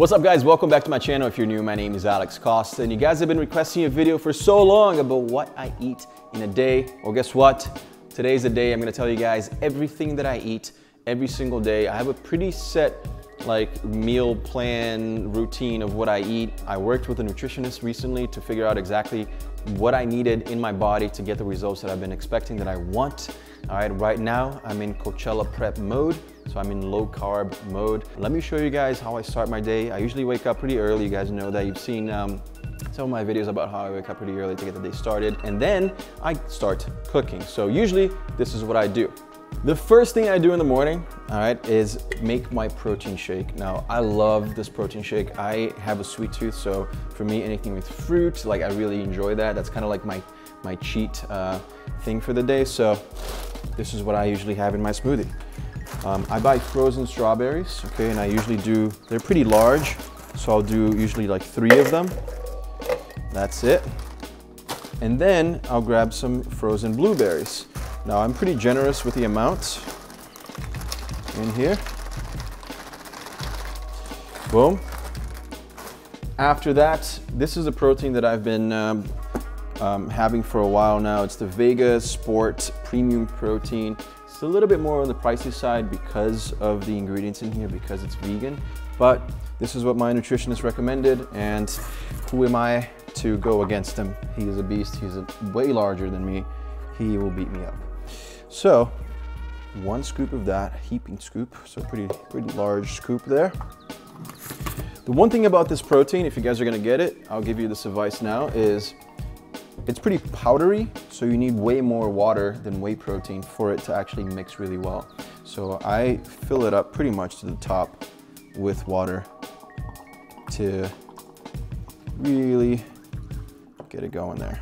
What's up guys, welcome back to my channel. If you're new, my name is Alex Costa and you guys have been requesting a video for so long about what I eat in a day. Well, guess what? Today's the day I'm gonna tell you guys everything that I eat every single day. I have a pretty set like meal plan routine of what I eat. I worked with a nutritionist recently to figure out exactly what I needed in my body to get the results that I've been expecting, that I want. All right, right now I'm in Coachella prep mode, so I'm in low carb mode. Let me show you guys how I start my day. I usually wake up pretty early. You guys know that. You've seen some of my videos about how I wake up pretty early to get the day started, and then I start cooking. So usually this is what I do. The first thing I do in the morning, all right, is make my protein shake. Now, I love this protein shake. I have a sweet tooth, so for me, anything with fruit, like I really enjoy that. That's kind of like my cheat thing for the day. So this is what I usually have in my smoothie. I buy frozen strawberries, okay, and I usually do, they're pretty large, so I'll do usually like 3 of them. That's it. And then I'll grab some frozen blueberries. Now I'm pretty generous with the amount in here. Boom. After that, this is a protein that I've been having for a while now. It's the Vega Sport Premium Protein. It's a little bit more on the pricey side because of the ingredients in here, because it's vegan, but this is what my nutritionist recommended, and who am I to go against him? He is a beast. He's way larger than me. He will beat me up. So, 1 scoop of that, heaping scoop, so pretty large scoop there. The one thing about this protein, if you guys are gonna get it, I'll give you this advice now, is it's pretty powdery, so you need way more water than whey protein for it to actually mix really well. So I fill it up pretty much to the top with water to really get it going there.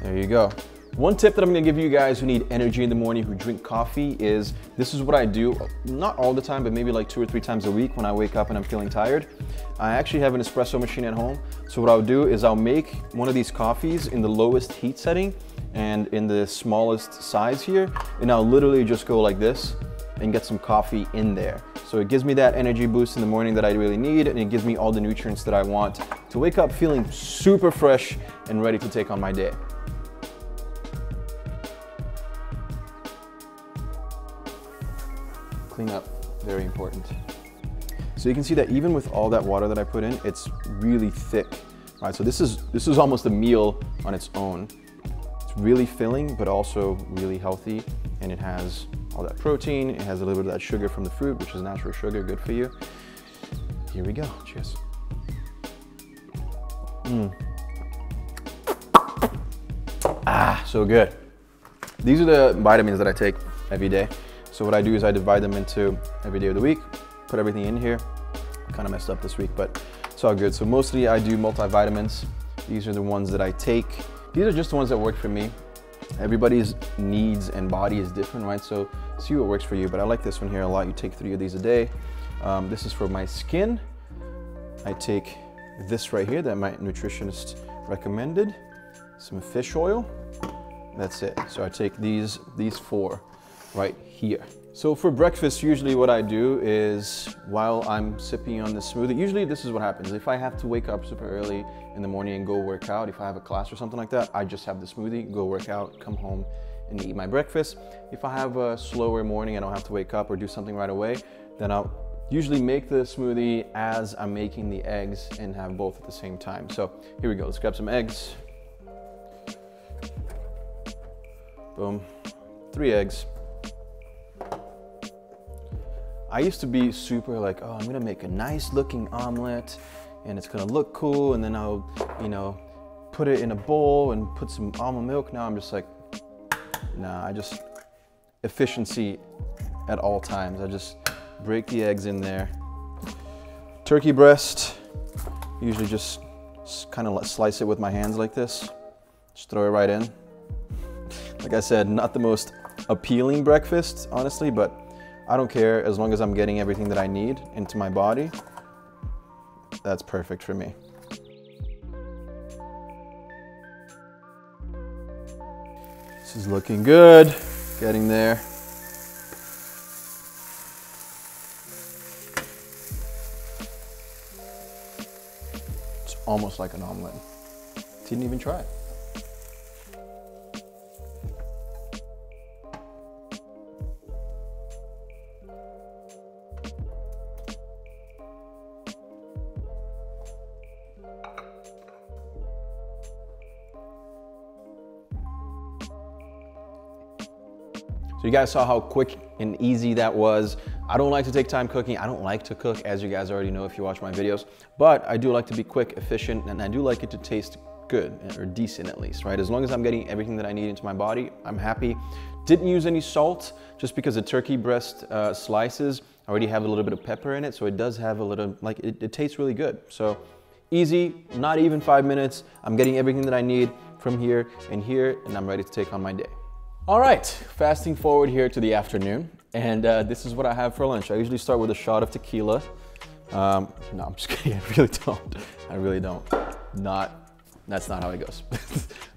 There you go. One tip that I'm gonna give you guys who need energy in the morning, who drink coffee, is this is what I do, not all the time, but maybe like 2 or 3 times a week when I wake up and I'm feeling tired. I actually have an espresso machine at home. So what I'll do is I'll make one of these coffees in the lowest heat setting and in the smallest size here. And I'll literally just go like this and get some coffee in there. So it gives me that energy boost in the morning that I really need, and it gives me all the nutrients that I want to wake up feeling super fresh and ready to take on my day. Clean up, very important. So you can see that even with all that water that I put in, it's really thick. All right, so this is almost a meal on its own. It's really filling, but also really healthy, and it has all that protein. It has a little bit of that sugar from the fruit, which is natural sugar, good for you. Here we go, cheers. Ah, so good. These are the vitamins that I take every day. So what I do is I divide them into every day of the week, put everything in here. Kind of messed up this week, but it's all good. So mostly I do multivitamins. These are the ones that I take. These are just the ones that work for me. Everybody's needs and body is different, right? So see what works for you, but I like this one here a lot. You take 3 of these a day. This is for my skin. I take this right here that my nutritionist recommended, some fish oil, that's it. So I take these 4. Right here. So for breakfast, usually what I do is while I'm sipping on the smoothie, usually this is what happens. If I have to wake up super early in the morning and go work out, if I have a class or something like that, I just have the smoothie, go work out, come home and eat my breakfast. If I have a slower morning, I don't have to wake up or do something right away, then I'll usually make the smoothie as I'm making the eggs and have both at the same time. So here we go, let's grab some eggs. Boom, 3 eggs. I used to be super like, oh, I'm gonna make a nice looking omelet and it's gonna look cool, and then I'll, you know, put it in a bowl and put some almond milk. Now I'm just like, nah, I just, efficiency at all times. I just break the eggs in there. Turkey breast, usually just kind of slice it with my hands like this. Just throw it right in. Like I said, not the most appealing breakfast, honestly, but I don't care as long as I'm getting everything that I need into my body. That's perfect for me. This is looking good, getting there. almost like an omelet. Didn't even try it. So you guys saw how quick and easy that was. I don't like to take time cooking. I don't like to cook, as you guys already know if you watch my videos, but I do like to be quick, efficient, and I do like it to taste good, or decent at least, right? As long as I'm getting everything that I need into my body, I'm happy. Didn't use any salt, just because the turkey breast slices already have a little bit of pepper in it, so it does have a little, like, it tastes really good. So easy, not even 5 minutes. I'm getting everything that I need from here, and I'm ready to take on my day. All right, fasting forward here to the afternoon, and this is what I have for lunch. I usually start with a shot of tequila. No, I'm just kidding, I really don't. That's not how it goes.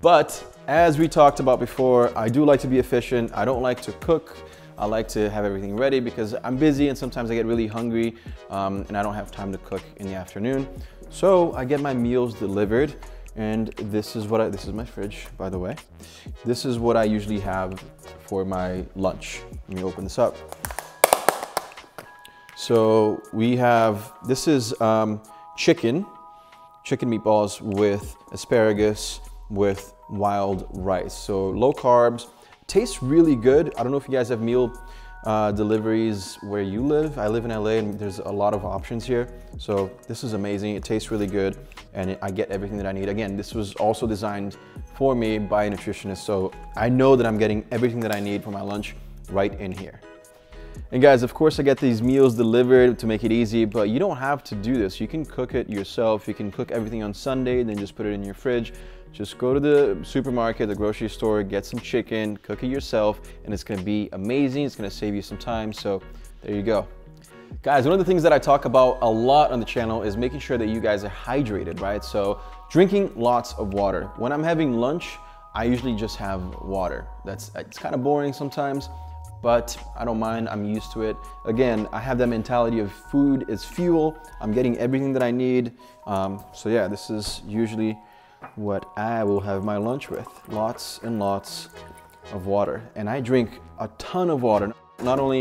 But as we talked about before, I do like to be efficient. I don't like to cook. I like to have everything ready because I'm busy and sometimes I get really hungry and I don't have time to cook in the afternoon. So I get my meals delivered. And this is my fridge, by the way. This is what I usually have for my lunch. Let me open this up. So we have, this is chicken meatballs with asparagus with wild rice. So low carbs, tastes really good. I don't know if you guys have meal deliveries where you live. I live in LA and there's a lot of options here. So this is amazing. It tastes really good and I get everything that I need. Again, this was also designed for me by a nutritionist. So I know that I'm getting everything that I need for my lunch right in here. And guys, of course I get these meals delivered to make it easy, but you don't have to do this. You can cook it yourself. You can cook everything on Sunday and then just put it in your fridge. Just go to the supermarket, the grocery store, get some chicken, cook it yourself, and it's gonna be amazing. It's gonna save you some time, so there you go. Guys, one of the things that I talk about a lot on the channel is making sure that you guys are hydrated, right? So drinking lots of water. When I'm having lunch, I usually just have water. It's kind of boring sometimes, but I don't mind, I'm used to it. Again, I have that mentality of food is fuel. I'm getting everything that I need. So yeah, this is usually what I will have my lunch with. Lots and lots of water. And I drink a ton of water, not only,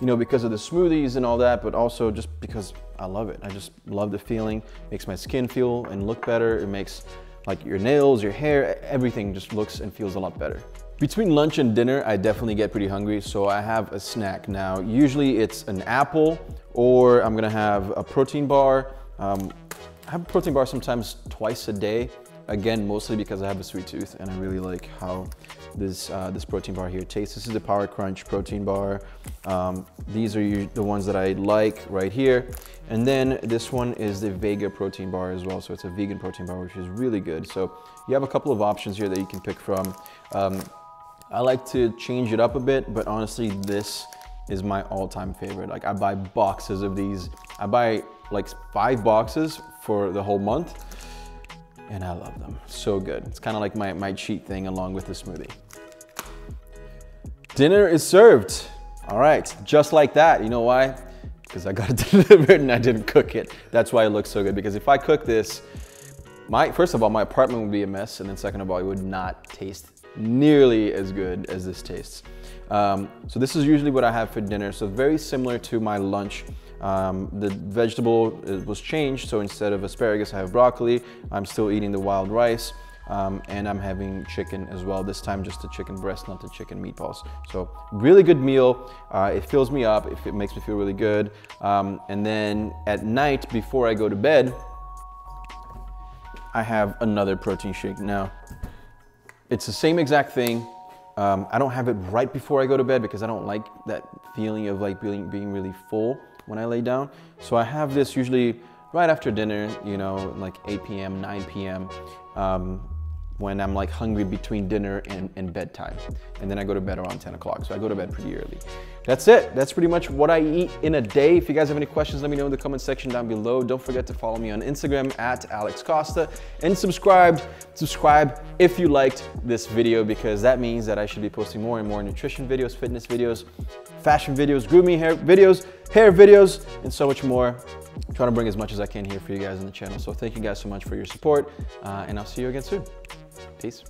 you know, because of the smoothies and all that, but also just because I love it. I just love the feeling. It makes my skin feel and look better. It makes like your nails, your hair, everything just looks and feels a lot better. Between lunch and dinner, I definitely get pretty hungry, so I have a snack now. Usually it's an apple, or I'm gonna have a protein bar. I have a protein bar sometimes twice a day. Again, mostly because I have a sweet tooth and I really like how this protein bar here tastes. This is the Power Crunch protein bar. These are the ones that I like right here. And then this one is the Vega protein bar as well. So it's a vegan protein bar, which is really good. So you have a couple of options here that you can pick from. I like to change it up a bit, but honestly, this is my all-time favorite. Like I buy boxes of these. I buy like 5 boxes for the whole month. And I love them, so good. It's kind of like my cheat thing along with the smoothie. Dinner is served. All right, just like that. You know why? Because I got it delivered and I didn't cook it. That's why it looks so good, because if I cook this, first of all, my apartment would be a mess, and then second of all, it would not taste nearly as good as this tastes. So this is usually what I have for dinner, so very similar to my lunch. The vegetable was changed, so instead of asparagus, I have broccoli. I'm still eating the wild rice, and I'm having chicken as well. This time, just the chicken breast, not the chicken meatballs. So really good meal. It fills me up. It makes me feel really good. And then at night, before I go to bed, I have another protein shake. Now, it's the same exact thing. I don't have it right before I go to bed because I don't like that feeling of like being really full when I lay down. So I have this usually right after dinner, you know, like 8 p.m., 9 p.m., when I'm like hungry between dinner and bedtime. And then I go to bed around 10 o'clock. So I go to bed pretty early. That's it. That's pretty much what I eat in a day. If you guys have any questions, let me know in the comment section down below. Don't forget to follow me on Instagram at Alex Costa and subscribe if you liked this video, because that means that I should be posting more and more nutrition videos, fitness videos, fashion videos, grooming hair videos, and so much more. I'm trying to bring as much as I can here for you guys on the channel. So thank you guys so much for your support, and I'll see you again soon. Peace.